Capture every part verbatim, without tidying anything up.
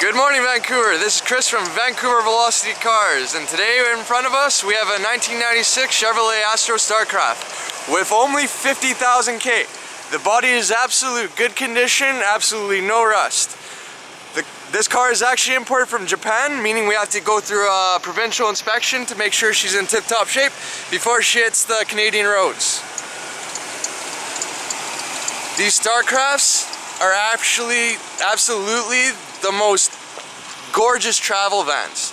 Good morning, Vancouver. This is Chris from Vancouver Velocity Cars, and today in front of us we have a nineteen ninety-six Chevrolet Astro Starcraft with only fifty thousand K. The body is absolute good condition, absolutely no rust. The, this car is actually imported from Japan, meaning we have to go through a provincial inspection to make sure she's in tip-top shape before she hits the Canadian roads. These Starcrafts are actually absolutely the most gorgeous travel vans.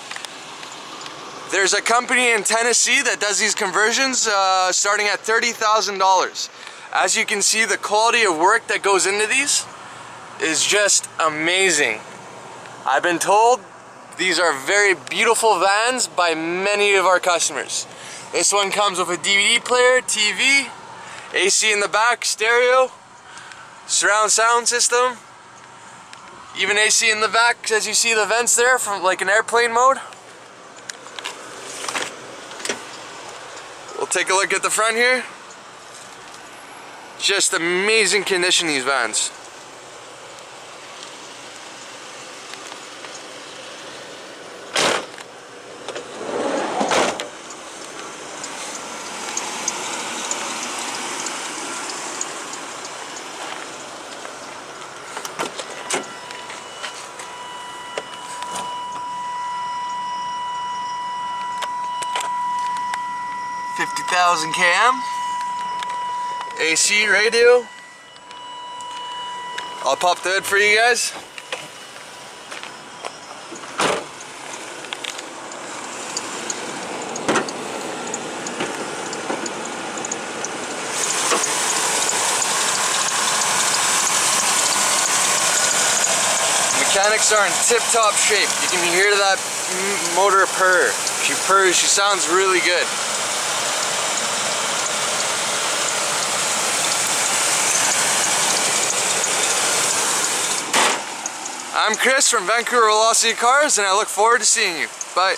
There's a company in Tennessee that does these conversions uh, starting at thirty thousand dollars. As you can see, the quality of work that goes into these is just amazing. I've been told these are very beautiful vans by many of our customers. This one comes with a D V D player, T V, A C in the back, stereo, surround sound system, even A C in the back, as you see the vents there from like an airplane mode. We'll take a look at the front here. Just amazing condition, these vans. fifty thousand K M, A C, radio. I'll pop the hood for you guys. Mechanics are in tip-top shape. You can hear that motor purr. She purrs, she sounds really good. I'm Chris from Vancouver Velocity Cars, and I look forward to seeing you. Bye.